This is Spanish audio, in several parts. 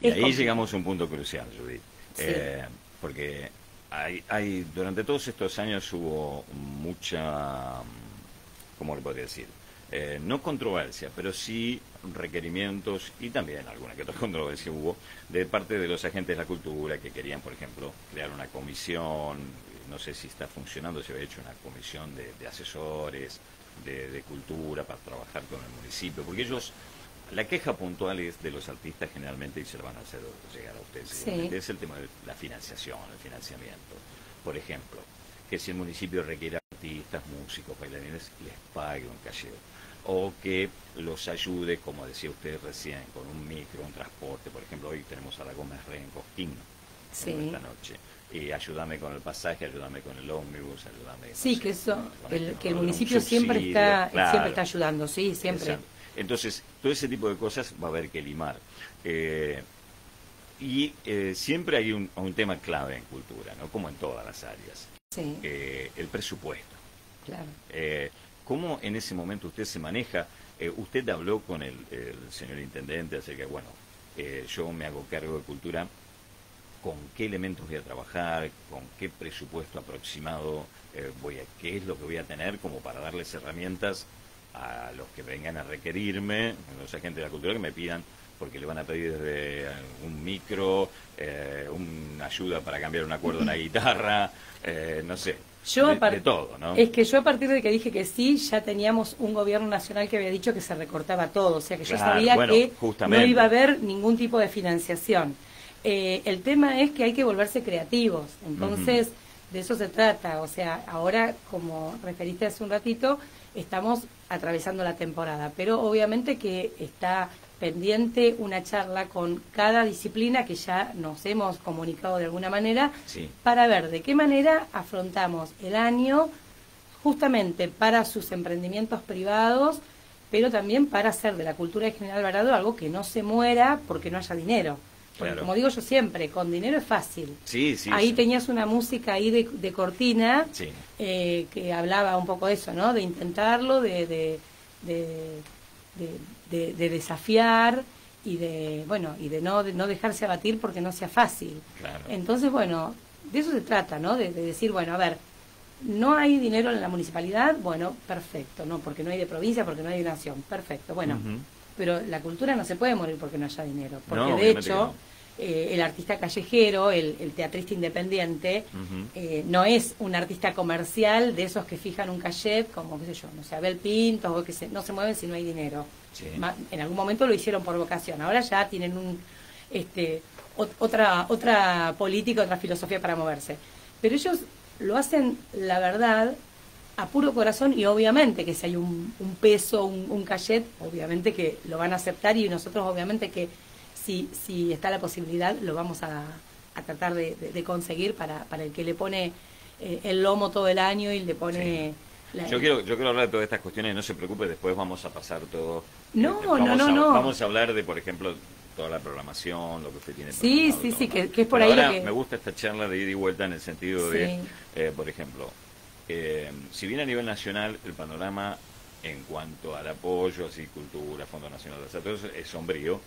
Y ahí llegamos a un punto crucial, Judith. Sí. Porque durante todos estos años hubo mucha, ¿cómo le podría decir? No controversia, pero sí requerimientos y también alguna que otra controversia hubo de parte de los agentes de la cultura que querían, por ejemplo, crear una comisión, no sé si está funcionando, se había hecho una comisión de asesores, de cultura para trabajar con el municipio, porque ellos... La queja puntual es de los artistas generalmente, y se lo van a hacer llegar a ustedes seguramente, es el tema de la financiación, el financiamiento. Por ejemplo, que si el municipio requiere artistas, músicos, bailarines, les pague un cachero. O que los ayude, como decía usted recién, con un micro, un transporte. Por ejemplo, hoy tenemos a la Gómez Rey en Cosquín, esta noche. Y ayúdame con el pasaje, ayúdame con el ómnibus, ayúdame... Sí, que eso, que el municipio siempre está, claro, siempre está ayudando, sí, siempre... Exacto. Entonces, todo ese tipo de cosas va a haber que limar. Siempre hay un tema clave en cultura, ¿no? Como en todas las áreas. Sí. El presupuesto. Claro. ¿Cómo en ese momento usted se maneja? Usted habló con el señor intendente acerca de, bueno, yo me hago cargo de cultura, ¿con qué elementos voy a trabajar? ¿Con qué presupuesto aproximado qué es lo que voy a tener como para darles herramientas a los que vengan a requerirme, los agentes de la cultura que me pidan, porque le van a pedir desde un micro, una ayuda para cambiar un acuerdo en la guitarra, no sé, de todo, ¿no? Es que yo a partir de que dije que sí, ya teníamos un gobierno nacional que había dicho que se recortaba todo, o sea que yo sabía que justamente no iba a haber ningún tipo de financiación. El tema es que hay que volverse creativos, entonces de eso se trata, o sea, ahora, como referiste hace un ratito, estamos atravesando la temporada, pero obviamente que está pendiente una charla con cada disciplina que ya nos hemos comunicado de alguna manera, para ver de qué manera afrontamos el año justamente para sus emprendimientos privados, pero también para hacer de la cultura de General Alvarado algo que no se muera porque no haya dinero. Porque como digo yo siempre, con dinero es fácil. Ahí tenías una música ahí de cortina que hablaba un poco de eso, ¿no? De intentarlo, de desafiar y de, bueno, y de no dejarse abatir porque no sea fácil. Claro. Entonces, bueno, de eso se trata, ¿no? De decir, bueno, a ver, no hay dinero en la municipalidad, bueno, perfecto, no, porque no hay de provincia, porque no hay de nación, perfecto, bueno. Pero la cultura no se puede morir porque no haya dinero. Porque no, de hecho, el artista callejero, el teatrista independiente, no es un artista comercial de esos que fijan un cachet, como, qué sé yo, no sé, Abel Pintos, o que no se mueven si no hay dinero. En algún momento lo hicieron por vocación. Ahora ya tienen otra política, otra filosofía para moverse. Pero ellos lo hacen, la verdad, a puro corazón, y obviamente que si hay un peso, un cachet, obviamente que lo van a aceptar, y nosotros obviamente que si está la posibilidad lo vamos a tratar de conseguir para el que le pone el lomo todo el año y le pone... Yo quiero hablar de todas estas cuestiones, no se preocupe, después vamos a pasar todo... Vamos a hablar de, por ejemplo, toda la programación, lo que usted tiene... que es por ahí ahora lo que... Me gusta esta charla de ida y vuelta en el sentido de, por ejemplo... si bien a nivel nacional el panorama en cuanto al apoyo, así cultura, Fondo Nacional de Desarrollo, es sombrío,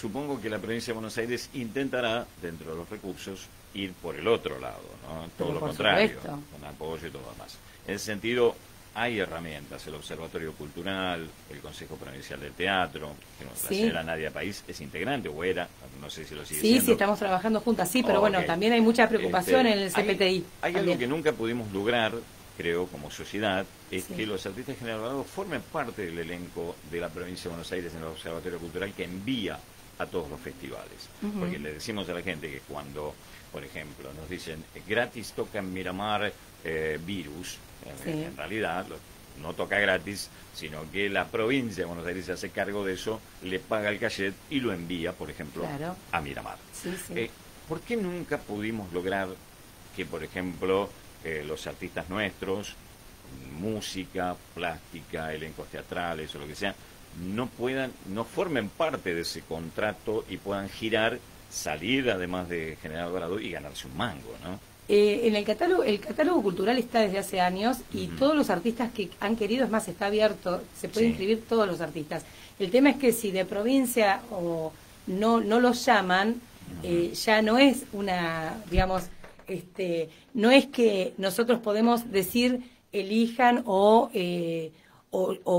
supongo que la provincia de Buenos Aires intentará, dentro de los recursos, ir por el otro lado, ¿no? Todo lo contrario, con apoyo y todo lo demás. En ese sentido, hay herramientas, el Observatorio Cultural, el Consejo Provincial del Teatro, que nos la Nadia Páez es integrante, o era, no sé si lo sigue siendo. Sí, estamos trabajando juntas, pero bueno, también hay mucha preocupación en el CPTI. Hay algo que nunca pudimos lograr, creo, como sociedad, es que los artistas generadores formen parte del elenco de la provincia de Buenos Aires en el Observatorio Cultural que envía a todos los festivales. Porque le decimos a la gente que cuando, por ejemplo, nos dicen gratis toca en Miramar Virus, en realidad no toca gratis, sino que la provincia de Buenos Aires se hace cargo de eso, le paga el cachet y lo envía, por ejemplo, a Miramar. ¿Por qué nunca pudimos lograr que, por ejemplo, los artistas nuestros, música, plástica, elencos teatrales o lo que sea, no formen parte de ese contrato y puedan girar, salir además de General Alvarado y ganarse un mango, ¿no? En el catálogo cultural está desde hace años y todos los artistas que han querido, es más, está abierto, se pueden inscribir todos los artistas. El tema es que si de provincia o no los llaman, ya no es una, digamos, no es que nosotros podemos decir elijan o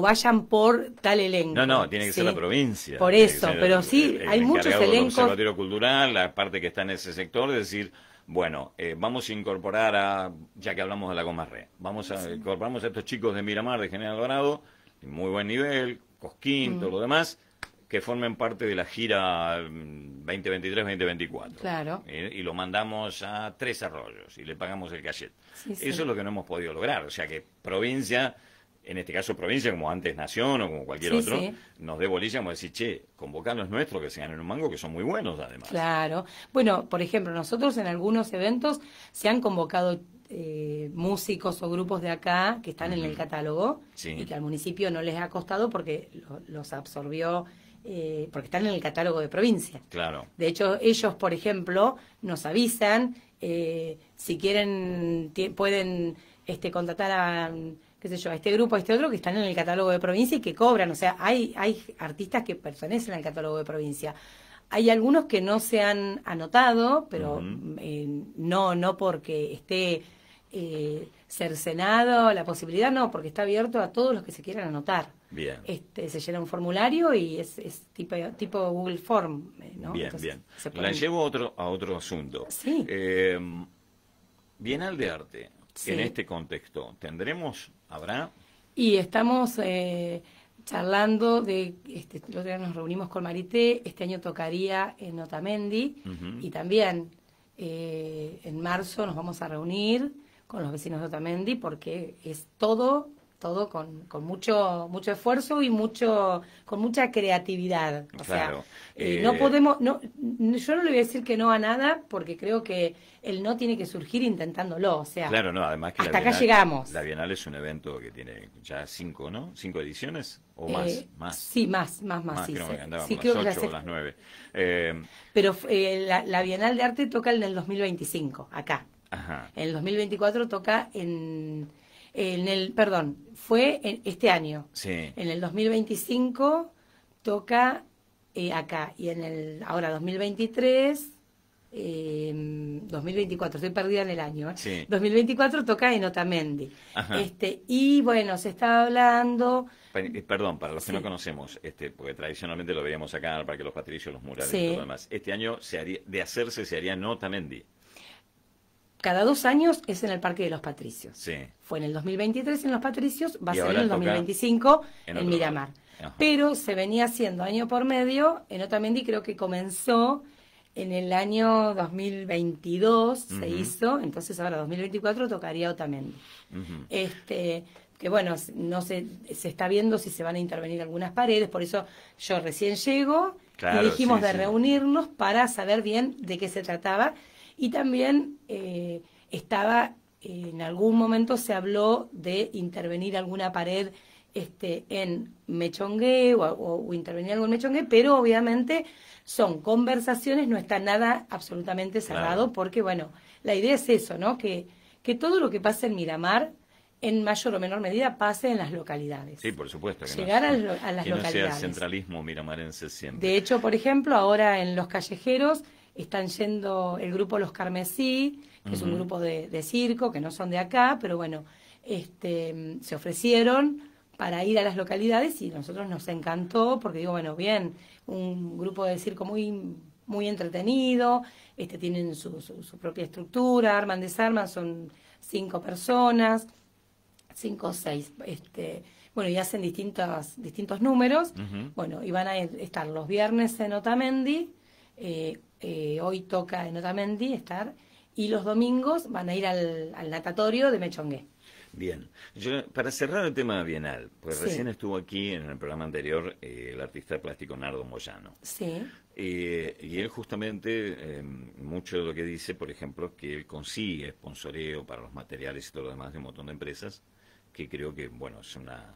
vayan por tal elenco. No, no, tiene que ser la provincia. Por eso, pero sí, hay muchos elencos. El Observatorio Cultural, la parte que está en ese sector, es decir, bueno, vamos a incorporar a, ya que hablamos de la Gomarré, vamos a incorporamos a estos chicos de Miramar, de General Alvarado, muy buen nivel, Cosquín, todo lo demás, que formen parte de la gira 2023-2024. Claro. Y lo mandamos a Tres Arroyos y le pagamos el cachet. Sí, sí. Eso es lo que no hemos podido lograr, o sea que provincia, en este caso provincia, como antes nación o como cualquier otro, nos dé bolilla como decir, che, convocarlos nuestros que se ganen un mango, que son muy buenos además. Claro. Bueno, por ejemplo, nosotros en algunos eventos se han convocado músicos o grupos de acá que están en el catálogo y que al municipio no les ha costado porque los absorbió, porque están en el catálogo de provincia. Claro. De hecho, ellos, por ejemplo, nos avisan, si quieren, pueden contratar a... qué sé yo, a este grupo, a este otro, que están en el catálogo de provincia y que cobran. O sea, hay artistas que pertenecen al catálogo de provincia. Hay algunos que no se han anotado, pero no porque esté cercenado la posibilidad, no, porque está abierto a todos los que se quieran anotar. Bien. Se llena un formulario y es tipo Google Form, ¿no? Bien, entonces, bien. La llevo a otro asunto. Sí. Bienal de Arte. Sí. En este contexto, ¿tendremos? ¿Habrá? Y estamos charlando de, el otro día nos reunimos con Marité, este año tocaría en Otamendi, y también en marzo nos vamos a reunir con los vecinos de Otamendi porque es todo con mucho esfuerzo y con mucha creatividad. O claro. sea, no podemos, yo no le voy a decir que no a nada porque creo que el no tiene que surgir intentándolo. O sea, claro, no, además que hasta la Bienal, acá llegamos. La Bienal es un evento que tiene ya 5, ¿no? 5 ediciones o más. Sí, más. Sí, creo que las 8 o las 9. Pero la Bienal de Arte toca en el 2025, acá. Ajá. En el 2024 toca fue este año. Sí. En el 2025 toca acá. Y en ahora 2023, 2024, estoy perdida en el año. 2024 toca en Otamendi. Ajá. Y bueno, se está hablando... Perdón, para los que no conocemos, porque tradicionalmente lo veíamos acá, para que los patricios, los murales y todo lo demás. Este año se haría en Otamendi. Cada 2 años es en el Parque de los Patricios. Sí. Fue en el 2023 en Los Patricios, va a ser en el 2025 en Miramar. Pero se venía haciendo año por medio, en Otamendi creo que comenzó en el año 2022, se hizo, entonces ahora 2024 tocaría Otamendi. Que bueno, no sé, se está viendo si se van a intervenir algunas paredes, por eso yo recién llego y dijimos reunirnos para saber bien de qué se trataba. Y también en algún momento se habló de intervenir alguna pared en Mechongué o intervenir algo en Mechongué, pero obviamente son conversaciones, no está nada absolutamente cerrado, porque bueno, la idea es eso, ¿no? Que todo lo que pase en Miramar, en mayor o menor medida, pase en las localidades. Sí, por supuesto. Que llegar a las localidades. Que no sea centralismo miramarense siempre. De hecho, por ejemplo, ahora en Los Callejeros... Están yendo el grupo Los Carmesí, que es un grupo de circo, que no son de acá, pero bueno, se ofrecieron para ir a las localidades y a nosotros nos encantó, porque digo, bueno, bien, un grupo de circo muy, muy entretenido, tienen su propia estructura, arman, desarman, son 5 personas, 5 o 6, bueno, y hacen distintos números, bueno, y van a estar los viernes en Otamendi, hoy toca en Otamendi estar, y los domingos van a ir al natatorio de Mechongué. Bien, yo para cerrar el tema bienal, pues recién estuvo aquí en el programa anterior el artista plástico Nardo Moyano. Sí. Y él justamente, mucho de lo que dice, por ejemplo, es que él consigue sponsoreo para los materiales y todo lo demás de un montón de empresas, que creo que, bueno, es una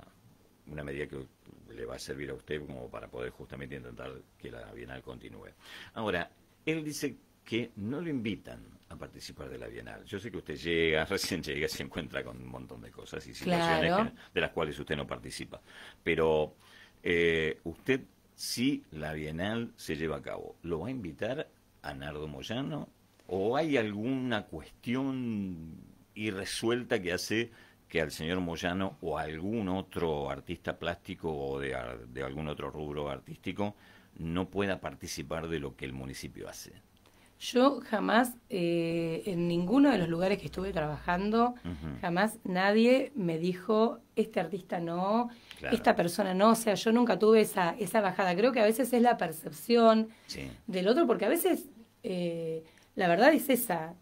medida que le va a servir a usted como para poder justamente intentar que la Bienal continúe. Ahora, él dice que no lo invitan a participar de la Bienal. Yo sé que usted recién llega, se encuentra con un montón de cosas y situaciones de las cuales usted no participa. Pero usted si la Bienal se lleva a cabo? ¿Lo va a invitar a Nardo Moyano? ¿O hay alguna cuestión irresuelta que hace que al señor Moyano o a algún otro artista plástico o de algún otro rubro artístico no pueda participar de lo que el municipio hace? Yo jamás, en ninguno de los lugares que estuve trabajando, jamás nadie me dijo, este artista no, claro, esta persona no. O sea, yo nunca tuve esa bajada. Creo que a veces es la percepción, sí, del otro, porque a veces la verdad es esa.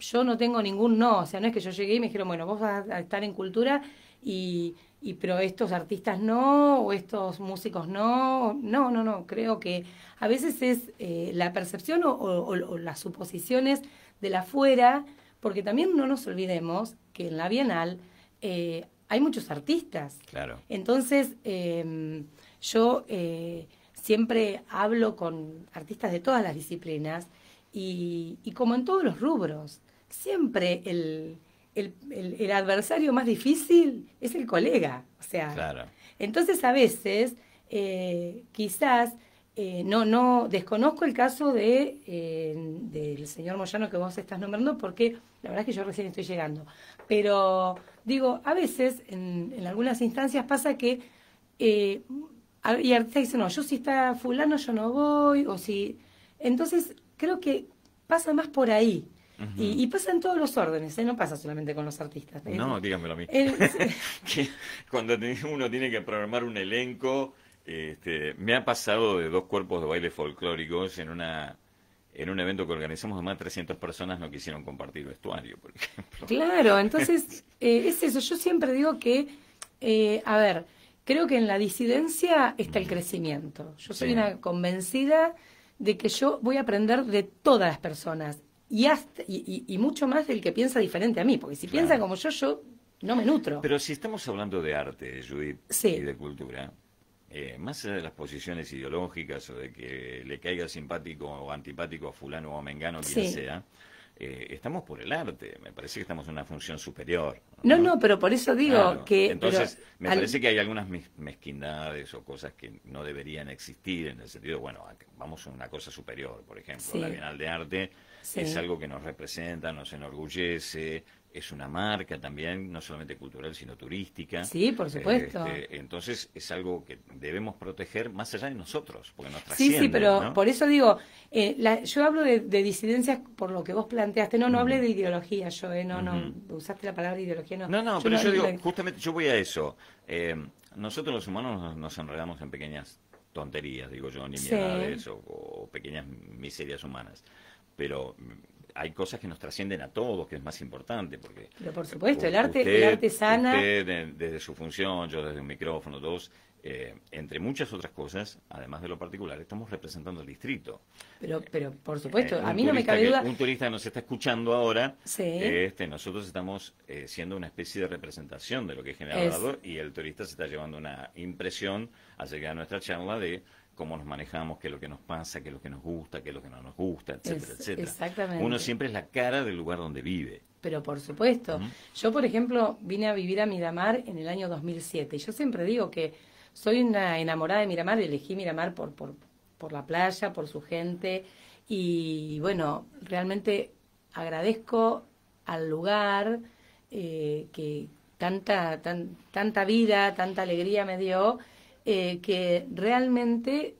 Yo no tengo ningún no. O sea, no es que yo llegué y me dijeron, bueno, vos vas a estar en cultura y pero estos artistas no, o estos músicos no. No, no, no, creo que a veces es la percepción o las suposiciones de la afuera, porque también no nos olvidemos que en la Bienal hay muchos artistas. Claro. Entonces, yo siempre hablo con artistas de todas las disciplinas y como en todos los rubros, siempre el adversario más difícil es el colega, o sea, claro. Entonces a veces quizás no desconozco el caso de del señor Moyano que vos estás nombrando, porque la verdad es que yo recién estoy llegando, pero digo, a veces en algunas instancias pasa que y artistas dicen, no, yo si está fulano yo no voy, o si, entonces creo que pasa más por ahí. Y pasa en todos los órdenes, ¿eh? No pasa solamente con los artistas. No, dígamelo a mí. Que cuando uno tiene que programar un elenco, me ha pasado de dos cuerpos de baile folclóricos en un evento que organizamos de más de 300 personas no quisieron compartir vestuario, por ejemplo. Claro, entonces es eso. Yo siempre digo que, a ver, creo que en la disidencia está el crecimiento. Yo soy, sí, una convencida de que yo voy a aprender de todas las personas. Y mucho más del que piensa diferente a mí, porque si, claro, piensa como yo no me nutro. Pero si estamos hablando de arte, Judith, sí, y de cultura, más allá de las posiciones ideológicas o de que le caiga simpático o antipático a fulano o a mengano, quien, sí, sea, estamos por el arte, me parece que estamos en una función superior. No, no, pero por eso digo, claro, que... Entonces, pero, parece que hay algunas mezquindades o cosas que no deberían existir, en el sentido, bueno, vamos a una cosa superior, por ejemplo, sí, la Bienal de Arte... Sí. Es algo que nos representa, nos enorgullece, es una marca también, no solamente cultural, sino turística. Sí, por supuesto. Entonces es algo que debemos proteger más allá de nosotros, porque nos trasciende. Sí, sí, pero, ¿no? Por eso digo, yo hablo de disidencias por lo que vos planteaste. No, no hablé de ideología, yo, no usaste la palabra ideología. No, no, no, pero yo digo, justamente yo voy a eso. Nosotros los humanos nos enredamos en pequeñas tonterías, digo yo, nimiedades, sí, o pequeñas miserias humanas. Pero hay cosas que nos trascienden a todos, que es más importante. Porque, pero por supuesto, el arte sana. Usted, desde su función, yo desde un micrófono, todos, entre muchas otras cosas, además de lo particular, estamos representando el distrito. Pero por supuesto, a mí no me cabe duda. Un turista que nos está escuchando ahora, sí, nosotros estamos siendo una especie de representación de lo que es General Alvarado, y el turista se está llevando una impresión acerca de nuestra charla de cómo nos manejamos, qué es lo que nos pasa, qué es lo que nos gusta, qué es lo que no nos gusta, etcétera, etcétera. Exactamente. Uno siempre es la cara del lugar donde vive. Pero por supuesto. Yo, por ejemplo, vine a vivir a Miramar en el año 2007. Y yo siempre digo que soy una enamorada de Miramar, elegí Miramar por la playa, por su gente. Y bueno, realmente agradezco al lugar que tanta vida, tanta alegría me dio... que realmente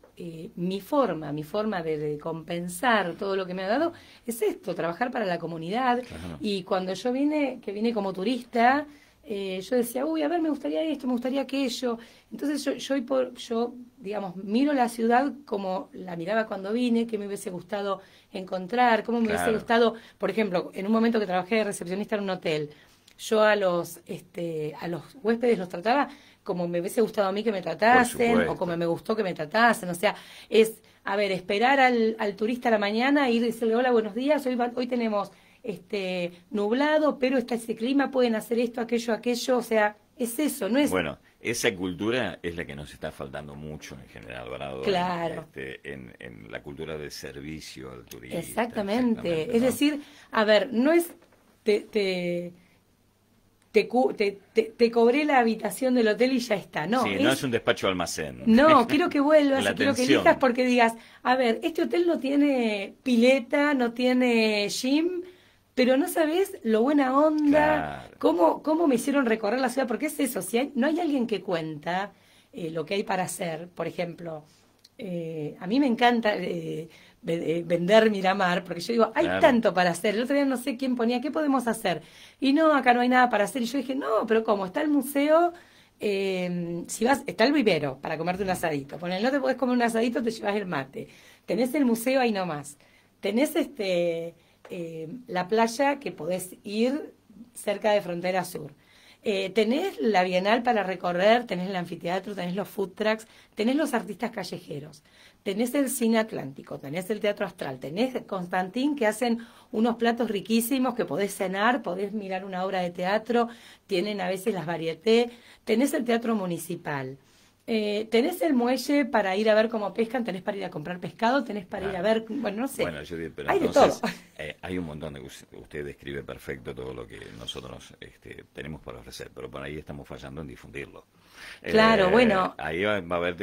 mi forma de compensar todo lo que me ha dado es esto, trabajar para la comunidad. Claro. Y cuando yo vine, que vine como turista, yo decía, uy, a ver, me gustaría esto, me gustaría aquello. Entonces yo digamos, miro la ciudad como la miraba cuando vine, que me hubiese gustado encontrar, cómo me, claro, hubiese gustado, por ejemplo, en un momento que trabajé de recepcionista en un hotel, yo a los huéspedes los trataba como me hubiese gustado a mí que me tratasen, o como me gustó que me tratasen. O sea, es, a ver, esperar al turista a la mañana, ir y decirle, hola, buenos días, hoy tenemos nublado, pero está ese clima, pueden hacer esto, aquello, o sea, es eso, no es... Bueno, esa cultura es la que nos está faltando mucho en General Alvarado. Claro. En la cultura de servicio al turista. Exactamente, ¿no? Es decir, a ver, no es... te cobré la habitación del hotel y ya está. No, sí, no es un despacho almacén. No, quiero que vuelvas, quiero que elijas, porque digas, a ver, este hotel no tiene pileta, no tiene gym, pero no sabes lo buena onda, claro, cómo me hicieron recorrer la ciudad, porque es eso, si hay, no hay alguien que cuenta lo que hay para hacer. Por ejemplo, a mí me encanta vender Miramar, porque yo digo, hay claro, tanto para hacer. El otro día no sé quién ponía, ¿qué podemos hacer? Y no, acá no hay nada para hacer. Y yo dije, no, pero ¿cómo? Está el museo, si vas, está el vivero para comerte un asadito. Por el no te podés comer un asadito, te llevas el mate. Tenés el museo ahí nomás. Tenés la playa que podés ir cerca de Frontera Sur, tenés la Bienal para recorrer, tenés el anfiteatro, tenés los food trucks, tenés los artistas callejeros, tenés el Cine Atlántico, tenés el Teatro Astral, tenés Constantín, que hacen unos platos riquísimos que podés cenar, podés mirar una obra de teatro, tienen a veces las Marité, tenés el Teatro Municipal, tenés el muelle para ir a ver cómo pescan, tenés para ir a comprar pescado, tenés para ir a ver, bueno, no sé. Bueno, Judith, pero hay entonces, de todo. Hay un montón de... Usted describe perfecto todo lo que nosotros tenemos para ofrecer, pero por ahí estamos fallando en difundirlo. Claro, bueno. Ahí va a haber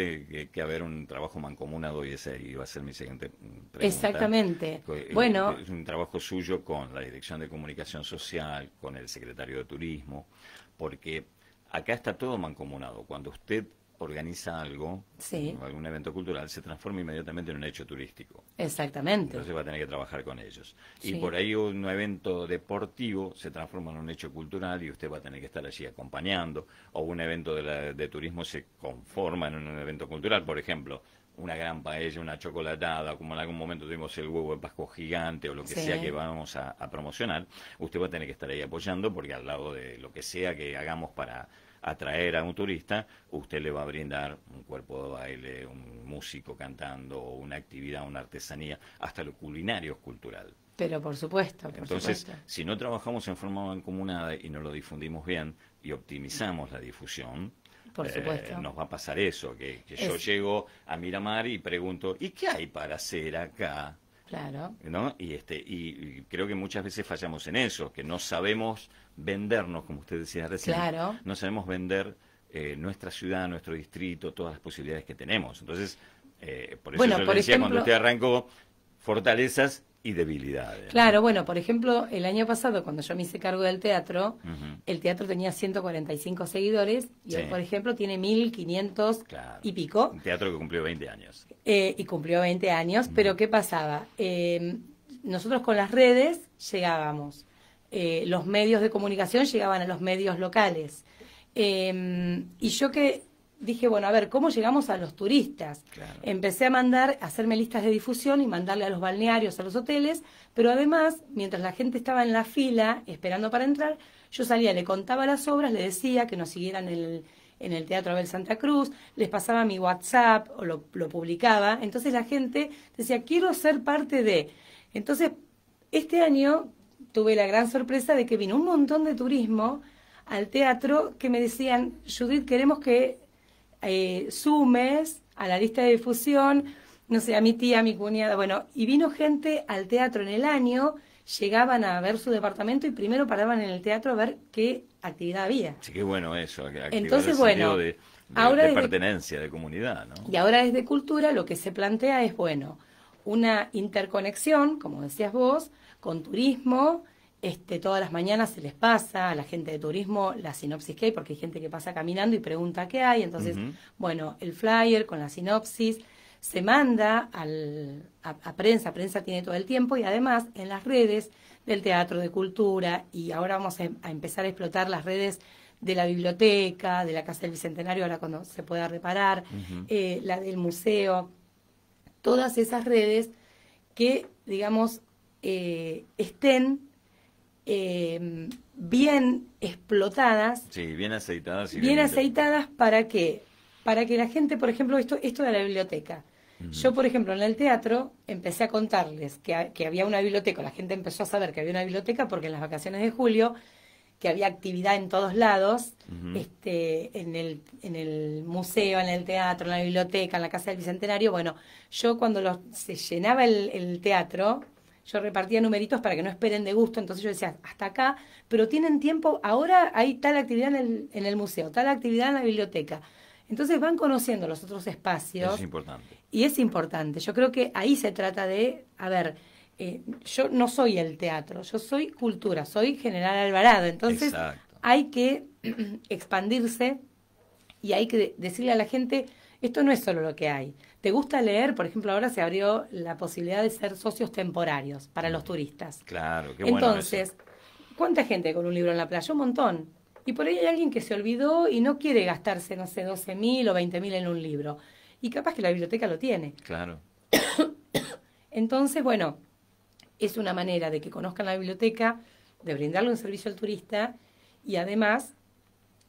que haber un trabajo mancomunado, y ese iba a ser mi siguiente pregunta. Exactamente. Bueno. Es un trabajo suyo con la Dirección de Comunicación Social, con el Secretario de Turismo, porque acá está todo mancomunado. Cuando usted organiza algo, sí, algún evento cultural, se transforma inmediatamente en un hecho turístico. Exactamente. Entonces va a tener que trabajar con ellos. Sí. Y por ahí un evento deportivo se transforma en un hecho cultural y usted va a tener que estar allí acompañando. O un evento de turismo se conforma en un evento cultural, por ejemplo, una gran paella, una chocolatada, como en algún momento tuvimos el huevo de Pascua gigante o lo que sí, sea que vamos a promocionar. Usted va a tener que estar ahí apoyando, porque al lado de lo que sea que hagamos para atraer a un turista, usted le va a brindar un cuerpo de baile, un músico cantando, una actividad, una artesanía, hasta lo culinario es cultural. Pero por supuesto, por entonces, supuesto. Si no trabajamos en forma mancomunada y no lo difundimos bien y optimizamos la difusión, por supuesto, nos va a pasar eso, que yo llego a Miramar y pregunto, ¿y qué hay para hacer acá? Claro. ¿No? Y creo que muchas veces fallamos en eso, que no sabemos vendernos, como usted decía recién. Claro. No sabemos vender nuestra ciudad, nuestro distrito, todas las posibilidades que tenemos. Entonces, por eso bueno, yo por le decía ejemplo, cuando usted arrancó, fortalezas y debilidades. Claro, ¿no? Bueno, por ejemplo, el año pasado, cuando yo me hice cargo del teatro, uh-huh, el teatro tenía 145 seguidores y sí, hoy, por ejemplo, tiene 1.500 claro, y pico. Un teatro que cumplió 20 años. Y cumplió 20 años, uh-huh, pero ¿qué pasaba? Nosotros con las redes llegábamos. Los medios de comunicación llegaban a los medios locales. Y yo que dije, bueno, a ver, ¿cómo llegamos a los turistas? Claro. Empecé a mandar, a hacerme listas de difusión y mandarle a los balnearios, a los hoteles, pero además, mientras la gente estaba en la fila esperando para entrar, yo salía, le contaba las obras, le decía que nos siguieran en el Teatro Abel Santa Cruz, les pasaba mi WhatsApp o lo publicaba. Entonces la gente decía, quiero ser parte de... Entonces, este año tuve la gran sorpresa de que vino un montón de turismo al teatro que me decían, Judith, queremos que sumes a la lista de difusión, no sé, a mi tía, a mi cuñada, bueno, y vino gente al teatro en el año, llegaban a ver su departamento y primero paraban en el teatro a ver qué actividad había. Sí, qué bueno eso, entonces, el bueno, ahora de pertenencia, de comunidad, ¿no? Y ahora desde Cultura lo que se plantea es, bueno, una interconexión, como decías vos, con turismo, todas las mañanas se les pasa a la gente de turismo la sinopsis que hay, porque hay gente que pasa caminando y pregunta qué hay, entonces, uh-huh, bueno, el flyer con la sinopsis se manda a prensa, prensa tiene todo el tiempo, y además en las redes del teatro, de Cultura, y ahora vamos a empezar a explotar las redes de la biblioteca, de la Casa del Bicentenario, ahora cuando se pueda reparar, uh-huh, la del museo, todas esas redes que, digamos, estén bien explotadas, sí, bien aceitadas, y bien aceitadas para que la gente, por ejemplo, esto de la biblioteca. Uh-huh. Yo, por ejemplo, en el teatro empecé a contarles que había una biblioteca, la gente empezó a saber que había una biblioteca porque en las vacaciones de julio que había actividad en todos lados, uh-huh, en el museo, en el teatro, en la biblioteca, en la Casa del Bicentenario. Bueno, yo cuando se llenaba el teatro, yo repartía numeritos para que no esperen de gusto, entonces yo decía, hasta acá, pero tienen tiempo, ahora hay tal actividad en el museo, tal actividad en la biblioteca. Entonces van conociendo los otros espacios. Eso es importante. Y es importante. Yo creo que ahí se trata de, a ver, yo no soy el teatro, yo soy cultura, soy General Alvarado. Entonces exacto, hay que expandirse y hay que decirle a la gente, esto no es solo lo que hay. ¿Te gusta leer? Por ejemplo, ahora se abrió la posibilidad de ser socios temporarios para los turistas. Claro, qué bueno. Entonces, eso. ¿Cuánta gente con un libro en la playa? Un montón. Y por ahí hay alguien que se olvidó y no quiere gastarse, no sé, 12.000 o 20.000 en un libro. Y capaz que la biblioteca lo tiene. Claro. Entonces, bueno, es una manera de que conozcan la biblioteca, de brindarle un servicio al turista y además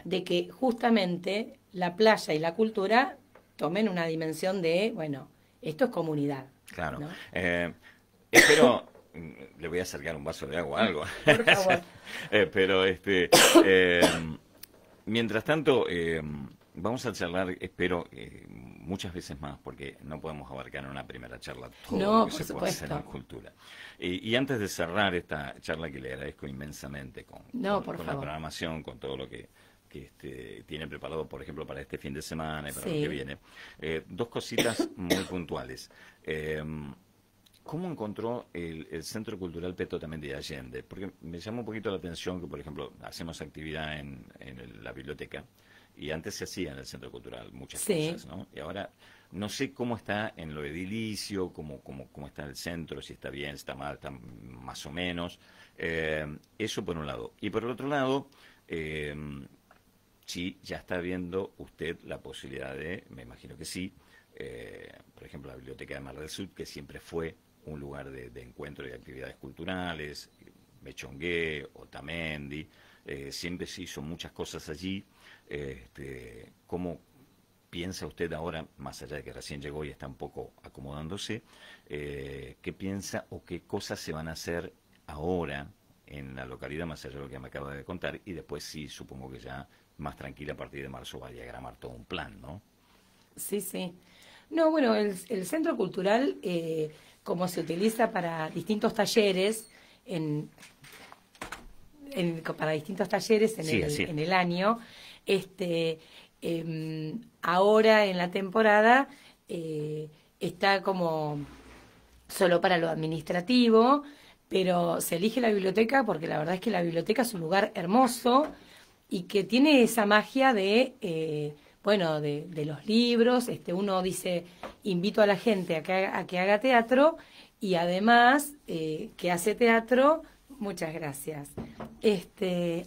de que justamente la playa y la cultura tomen una dimensión de, bueno, esto es comunidad. Claro. ¿No? Espero... Le voy a acercar un vaso de agua o algo. Por favor. Pero mientras tanto, vamos a charlar, espero, muchas veces más, porque no podemos abarcar en una primera charla todo lo que se puede hacer en cultura. Y antes de cerrar esta charla, que le agradezco inmensamente con la programación, con todo lo que tiene preparado, por ejemplo, para este fin de semana y para lo que viene. Dos cositas muy puntuales. ¿Cómo encontró el Centro Cultural Peto también de Allende? Porque me llamó un poquito la atención que, por ejemplo, hacemos actividad en la biblioteca y antes se hacía en el Centro Cultural muchas cosas, ¿no? Y ahora no sé cómo está en lo edilicio, cómo está el centro, si está bien, está mal, está más o menos. Eso por un lado. Y por el otro lado... si ya está viendo usted la posibilidad de, me imagino que sí, por ejemplo, la Biblioteca de Mar del Sur, que siempre fue un lugar de encuentro y actividades culturales, Mechongué, Otamendi, siempre se hizo muchas cosas allí. ¿Cómo piensa usted ahora, más allá de que recién llegó y está un poco acomodándose, qué piensa o qué cosas se van a hacer ahora en la localidad, más allá de lo que me acaba de contar? Y después sí, supongo que ya más tranquila a partir de marzo va a diagramar todo un plan, ¿no? Sí, sí. No, bueno, el Centro Cultural, como se utiliza para distintos talleres, en el año, ahora en la temporada está como solo para lo administrativo, pero se elige la biblioteca porque la verdad es que la biblioteca es un lugar hermoso y que tiene esa magia de, bueno, de los libros. Uno dice, invito a la gente a que haga teatro y además que hace teatro, muchas gracias.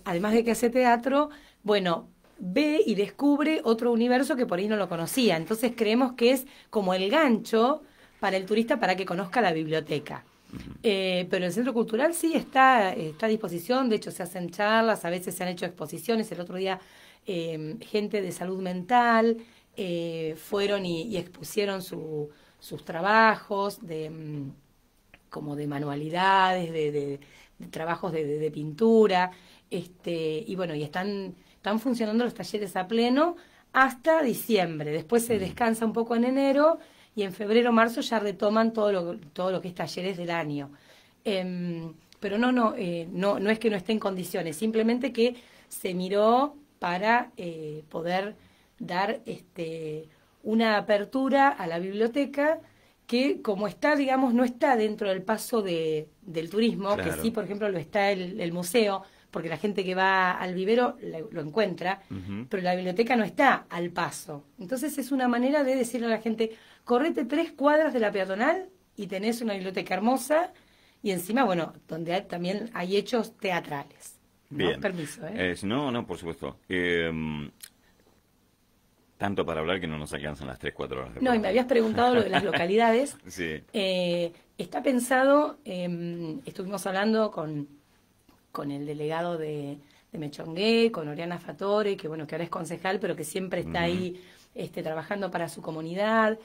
Además de que hace teatro, bueno, ve y descubre otro universo que por ahí no lo conocía. Entonces creemos que es como el gancho para el turista para que conozca la biblioteca. Pero el Centro Cultural sí está a disposición, de hecho se hacen charlas, a veces se han hecho exposiciones. El otro día gente de salud mental fueron y expusieron sus trabajos como de manualidades, de trabajos de pintura, y bueno, y están funcionando los talleres a pleno hasta diciembre. Después se descansa un poco en enero y en febrero, marzo ya retoman todo lo que es talleres del año. Pero no es que no esté en condiciones, simplemente que se miró para poder dar una apertura a la biblioteca que, como está, digamos, no está dentro del paso del turismo, claro, que sí, por ejemplo, lo está el museo, porque la gente que va al vivero lo encuentra, pero la biblioteca no está al paso. Entonces es una manera de decirle a la gente, correte 3 cuadras de la peatonal y tenés una biblioteca hermosa, y encima, bueno, donde también hay hechos teatrales. Bien. ¿No? Permiso, ¿eh? No, por supuesto. Tanto para hablar que no nos alcanzan las 3-4 horas. No, y me habías preguntado lo de las localidades. Sí. Está pensado, estuvimos hablando con el delegado de Mechongué, con Oriana Fattori, que bueno, que ahora es concejal, pero que siempre está ahí trabajando para su comunidad.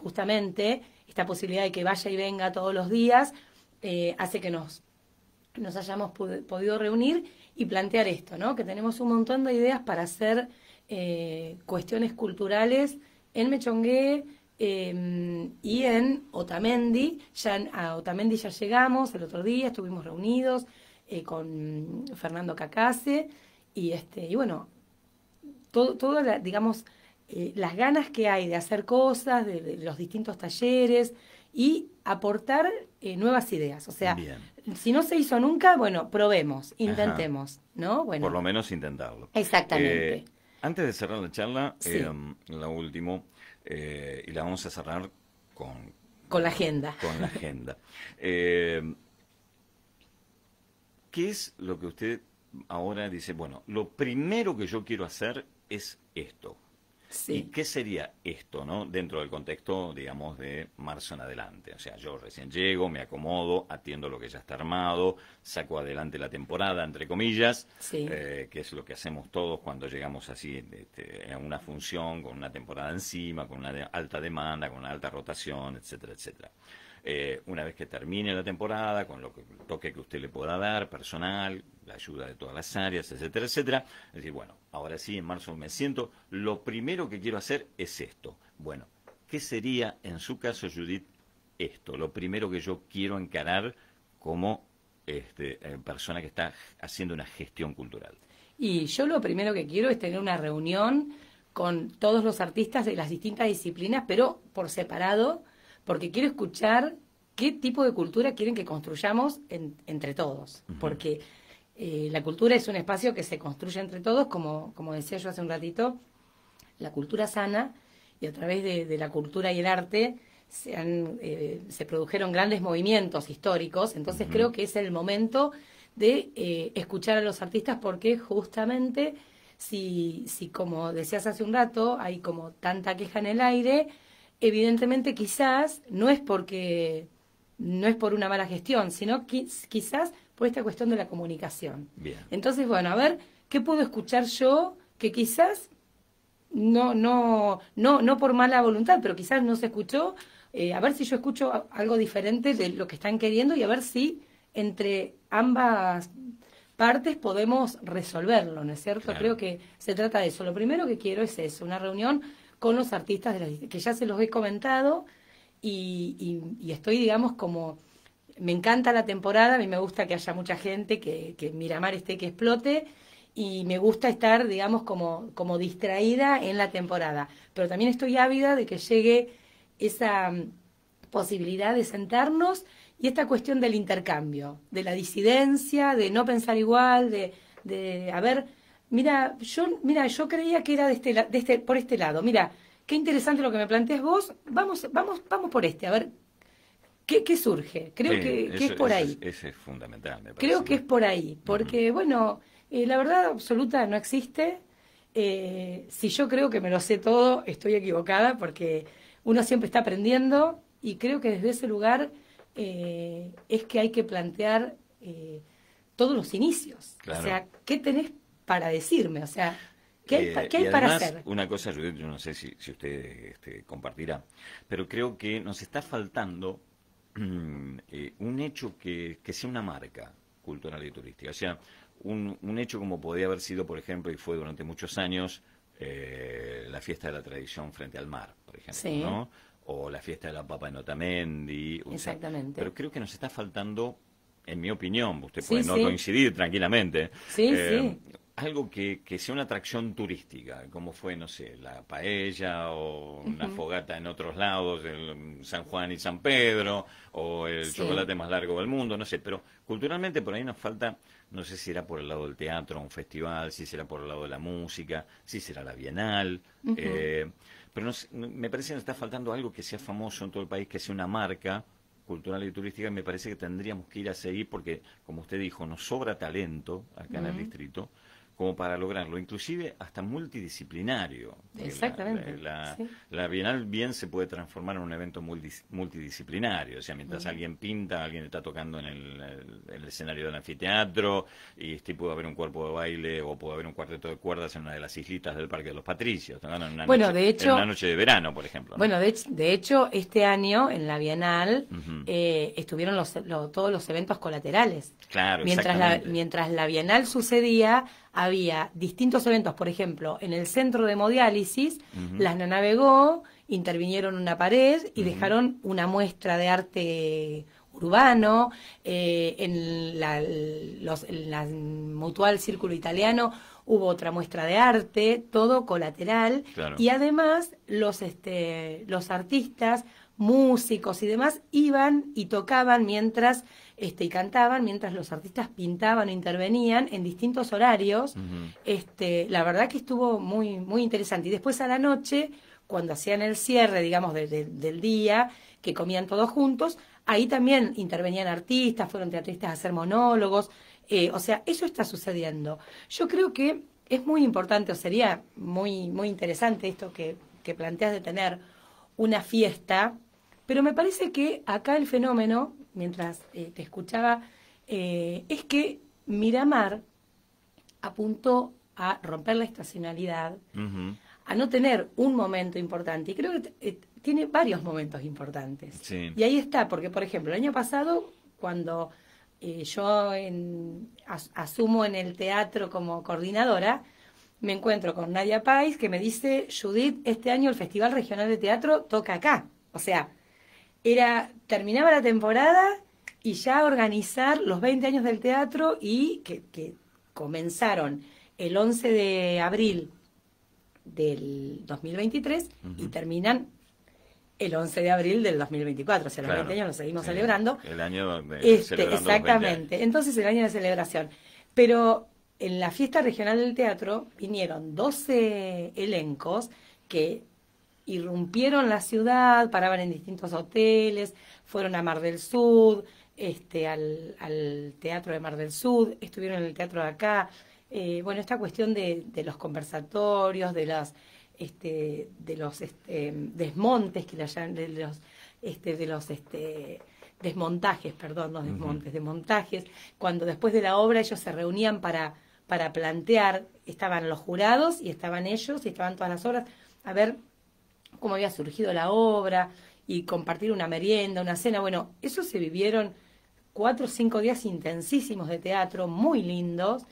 Justamente esta posibilidad de que vaya y venga todos los días hace que nos hayamos podido reunir y plantear esto, ¿no? Que tenemos un montón de ideas para hacer cuestiones culturales en Mechongué, Y en Otamendi, a Otamendi ya llegamos el otro día, estuvimos reunidos con Fernando Cacase y, y bueno, todo digamos, las ganas que hay de hacer cosas, de los distintos talleres y aportar nuevas ideas. O sea, bien, si no se hizo nunca, bueno, probemos, intentemos, ajá, ¿no? Bueno, por lo menos intentarlo. Exactamente. Antes de cerrar la charla, sí, la última, y la vamos a cerrar con la agenda. Con la agenda. ¿Qué es lo que usted ahora dice? Bueno, lo primero que yo quiero hacer es esto. Sí. ¿Y qué sería esto, no? Dentro del contexto, digamos, de marzo en adelante. O sea, yo recién llego, me acomodo, atiendo lo que ya está armado, saco adelante la temporada, entre comillas, sí, que es lo que hacemos todos cuando llegamos así a una función, con una temporada encima, con una alta demanda, con una alta rotación, etcétera, etcétera. Una vez que termine la temporada, con lo que, el toque que usted le pueda dar, personal, la ayuda de todas las áreas, etcétera, etcétera, es decir, bueno, ahora sí, en marzo me siento, lo primero que quiero hacer es esto. Bueno, ¿qué sería, en su caso, Judith, esto? Lo primero que yo quiero encarar como persona que está haciendo una gestión cultural. Y yo lo primero que quiero es tener una reunión con todos los artistas de las distintas disciplinas, pero por separado, porque quiero escuchar qué tipo de cultura quieren que construyamos entre todos. Uh-huh. Porque la cultura es un espacio que se construye entre todos, como decía yo hace un ratito, la cultura sana, y a través de la cultura y el arte se produjeron grandes movimientos históricos. Entonces uh-huh, creo que es el momento de escuchar a los artistas, porque justamente si como decías hace un rato, hay como tanta queja en el aire, evidentemente quizás no es por una mala gestión, sino quizás por esta cuestión de la comunicación. Bien. Entonces, bueno, a ver, ¿qué puedo escuchar yo que quizás no por mala voluntad, pero quizás no se escuchó? A ver si yo escucho algo diferente de lo que están queriendo y a ver si entre ambas partes podemos resolverlo, ¿no es cierto? Claro. Creo que se trata de eso. Lo primero que quiero es eso, una reunión con los artistas que ya se los he comentado, y estoy, digamos, como... Me encanta la temporada, a mí me gusta que haya mucha gente, que Miramar esté, que explote, y me gusta estar, digamos, como distraída en la temporada. Pero también estoy ávida de que llegue esa posibilidad de sentarnos y esta cuestión del intercambio, de la disidencia, de no pensar igual, de a ver... Mira, yo creía que era por este lado. Mira, qué interesante lo que me planteas vos. Vamos por a ver, ¿qué surge? Creo sí, que es por ahí. Ese es fundamental, me parece. Creo que es por ahí, porque, uh-huh, bueno, la verdad absoluta no existe. Si yo creo que me lo sé todo, estoy equivocada, porque uno siempre está aprendiendo, y creo que desde ese lugar es que hay que plantear todos los inicios. Claro. O sea, ¿qué tenés para decirme? O sea, ¿qué hay para hacer? Una cosa, Judith, yo no sé si usted compartirá, pero creo que nos está faltando un hecho que sea una marca cultural y turística. O sea, un hecho como podía haber sido, por ejemplo, y fue durante muchos años, la fiesta de la tradición frente al mar, por ejemplo, sí, ¿no? O la fiesta de la papa en Otamendi. Exactamente. O sea, pero creo que nos está faltando, en mi opinión, usted puede no coincidir tranquilamente. Sí, sí. Algo que sea una atracción turística, como fue, no sé, la paella o una uh-huh, fogata en otros lados, el San Juan y San Pedro, o el chocolate más largo del mundo, no sé. Pero culturalmente por ahí nos falta, no sé si era por el lado del teatro, un festival, si será por el lado de la música, si será la Bienal. Uh-huh. Pero me parece que nos está faltando algo que sea famoso en todo el país, que sea una marca cultural y turística. Me parece que tendríamos que ir a seguir, porque, como usted dijo, nos sobra talento acá uh-huh, en el distrito, como para lograrlo, inclusive hasta multidisciplinario. Exactamente. La Bienal bien se puede transformar en un evento multidisciplinario, o sea, mientras uh-huh, alguien pinta, alguien está tocando en el escenario del anfiteatro, y puede haber un cuerpo de baile, o puede haber un cuarteto de cuerdas en una de las islitas del Parque de los Patricios, ¿no? En una noche de verano, por ejemplo, ¿no? Bueno, de hecho, este año, en la Bienal, uh-huh, estuvieron todos los eventos colaterales. Claro, mientras la Bienal sucedía, había distintos eventos, por ejemplo, en el centro de hemodiálisis, uh-huh, las Nanabegó intervinieron una pared y dejaron una muestra de arte urbano, en la Mutual Círculo Italiano hubo otra muestra de arte, todo colateral, claro. Y además los artistas, músicos y demás iban y tocaban mientras y cantaban, mientras los artistas pintaban o intervenían en distintos horarios. La verdad que estuvo muy interesante. Y después a la noche, cuando hacían el cierre, digamos, del día, que comían todos juntos, ahí también intervenían artistas, fueron teatristas a hacer monólogos. O sea, eso está sucediendo. Yo creo que es muy importante, o sería muy interesante esto que planteas de tener una fiesta, pero me parece que acá el fenómeno, mientras te escuchaba, es que Miramar apuntó a romper la estacionalidad, a no tener un momento importante, y creo que tiene varios momentos importantes. Sí. Y ahí está, porque por ejemplo, el año pasado, cuando yo asumo en el teatro como coordinadora, me encuentro con Nadia Páez, que me dice, Judith, este año el Festival Regional de Teatro toca acá. O sea, terminaba la temporada y ya organizar los 20 años del teatro, y que comenzaron el 11 de abril del 2023 y terminan el 11 de abril del 2024. O sea, los 20 años los seguimos celebrando. El año de celebración. Exactamente. Entonces, el año de celebración. Pero en la fiesta regional del teatro vinieron 12 elencos que irrumpieron la ciudad, paraban en distintos hoteles, fueron a Mar del Sur, al teatro de Mar del Sur, estuvieron en el teatro de acá. Bueno, esta cuestión de los conversatorios, desmontes que le llaman, desmontajes, perdón, no desmontes, desmontajes, cuando después de la obra ellos se reunían para plantear, estaban los jurados y estaban ellos y estaban todas las obras, a ver cómo había surgido la obra y compartir una merienda, una cena. Bueno, eso se vivieron 4 o 5 días intensísimos de teatro, muy lindos.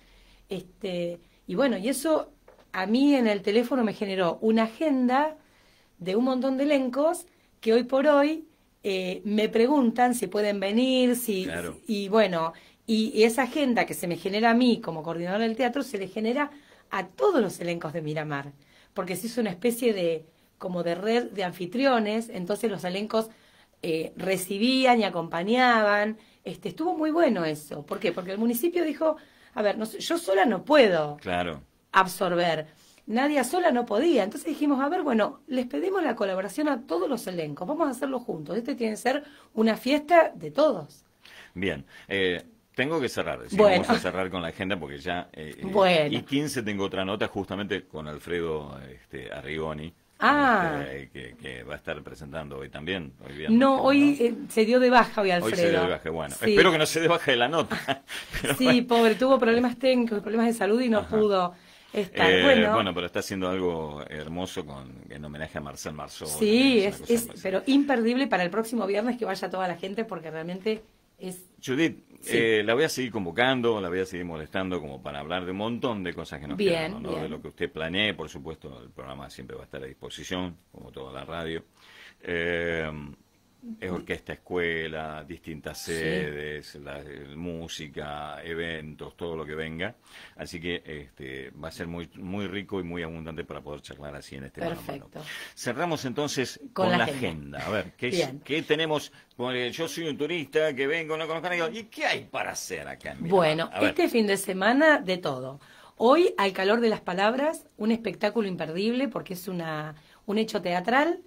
Y bueno, y eso a mí en el teléfono me generó una agenda de un montón de elencos que hoy por hoy me preguntan si pueden venir, claro. Y bueno, y esa agenda que se me genera a mí como coordinadora del teatro se le genera a todos los elencos de Miramar, porque se hizo una especie de red de anfitriones. Entonces los elencos recibían y acompañaban. Estuvo muy bueno eso. ¿Por qué? Porque el municipio dijo, a ver, yo sola no puedo absorber. Nadia sola no podía. Entonces dijimos, a ver, bueno, les pedimos la colaboración a todos los elencos. Vamos a hacerlo juntos. Tiene que ser una fiesta de todos. Bien. Tengo que cerrar. Bueno. Vamos a cerrar con la agenda porque ya... bueno. Y 15 tengo otra nota justamente con Alfredo Arrigoni. Ah. Que va a estar presentando hoy también. Se dio de baja hoy Alfredo. Hoy se dio de baja, bueno. Sí. Espero que no se dé baja de la nota. Sí, bueno. Pobre, tuvo problemas técnicos, problemas de salud y no pudo... bueno, pero está haciendo algo hermoso en homenaje a Marcel Marzol. Sí, pero imperdible para el próximo viernes, que vaya toda la gente, porque realmente es... Judith, sí. La voy a seguir convocando, la voy a seguir molestando como para hablar de un montón de cosas que nos quedan, ¿no? De lo que usted planee, por supuesto, el programa siempre va a estar a disposición, como toda la radio. Es orquesta, escuela, distintas sedes, música, eventos, todo lo que venga. Así que va a ser muy rico y muy abundante para poder charlar así en este momento. Perfecto. Cerramos entonces con la agenda. A ver, ¿qué tenemos? Yo soy un turista que vengo, no conozco a nadie. ¿Y qué hay para hacer acá en Miramar? Bueno, este fin de semana de todo. Hoy, Al calor de las palabras, un espectáculo imperdible porque es un hecho teatral.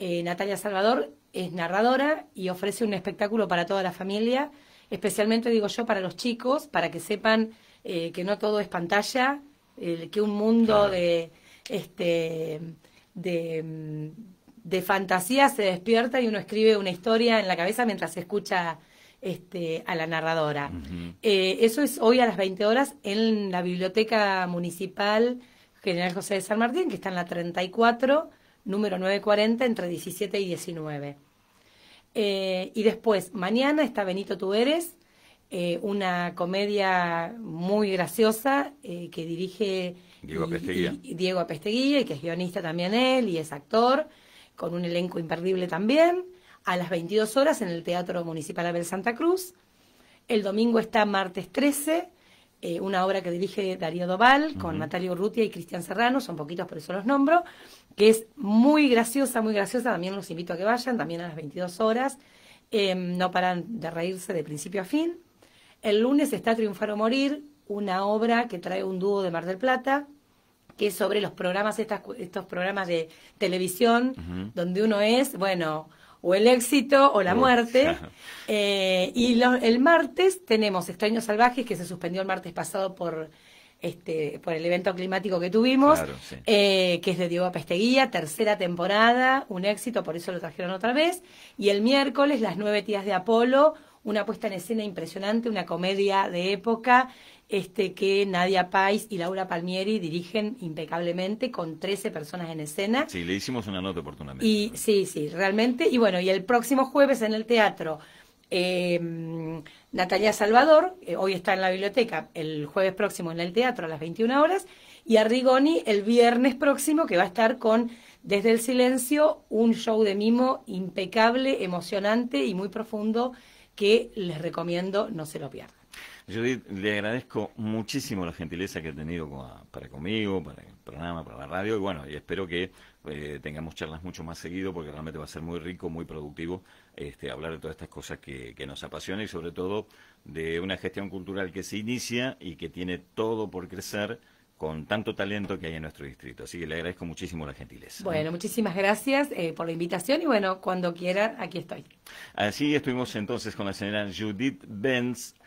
Natalia Salvador es narradora y ofrece un espectáculo para toda la familia, especialmente, digo yo, para los chicos, para que sepan que no todo es pantalla, que un mundo de fantasía se despierta y uno escribe una historia en la cabeza mientras se escucha a la narradora. Eso es hoy a las 20 horas en la Biblioteca Municipal General José de San Martín, que está en la 34, número 940, entre 17 y 19. Y después, mañana está Benito Tú Eres, una comedia muy graciosa que dirige Diego Pesteguilla, y que es guionista también él y es actor. con un elenco imperdible también, a las 22 horas en el Teatro Municipal Abel Santa Cruz. El domingo está Martes 13, una obra que dirige Darío Doval con Natalio Urrutia y Cristian Serrano, son poquitos por eso los nombro, que es muy graciosa, también los invito a que vayan, también a las 22 horas, no paran de reírse de principio a fin. El lunes está Triunfar o Morir, una obra que trae un dúo de Mar del Plata, que es sobre los programas, estos programas de televisión, donde uno es, bueno, o el éxito o la muerte. Y el martes tenemos Extraños Salvajes, que se suspendió el martes pasado por el evento climático que tuvimos, claro, sí, que es de Diego Pesteguilla, tercera temporada, un éxito, por eso lo trajeron otra vez. Y el miércoles, Las 9 tías de Apolo, una puesta en escena impresionante, una comedia de época, que Nadia Páez y Laura Palmieri dirigen impecablemente, con 13 personas en escena. Sí, le hicimos una nota oportunamente. Y, sí, realmente. Y bueno, y el próximo jueves en el teatro, Natalia Salvador, hoy está en la biblioteca, el jueves próximo en el teatro a las 21 horas, y Arrigoni el viernes próximo, que va a estar con Desde el Silencio, un show de mimo impecable, emocionante y muy profundo, que les recomiendo no se lo pierdan. Judith, le agradezco muchísimo la gentileza que ha tenido para conmigo, para el programa, para la radio, y bueno, y espero que tengamos charlas mucho más seguido, porque realmente va a ser muy rico, muy productivo hablar de todas estas cosas que nos apasionan, y sobre todo de una gestión cultural que se inicia y que tiene todo por crecer con tanto talento que hay en nuestro distrito. Así que le agradezco muchísimo la gentileza. Bueno, muchísimas gracias por la invitación y bueno, cuando quieran, aquí estoy. Así estuvimos entonces con la señora Judith Betz,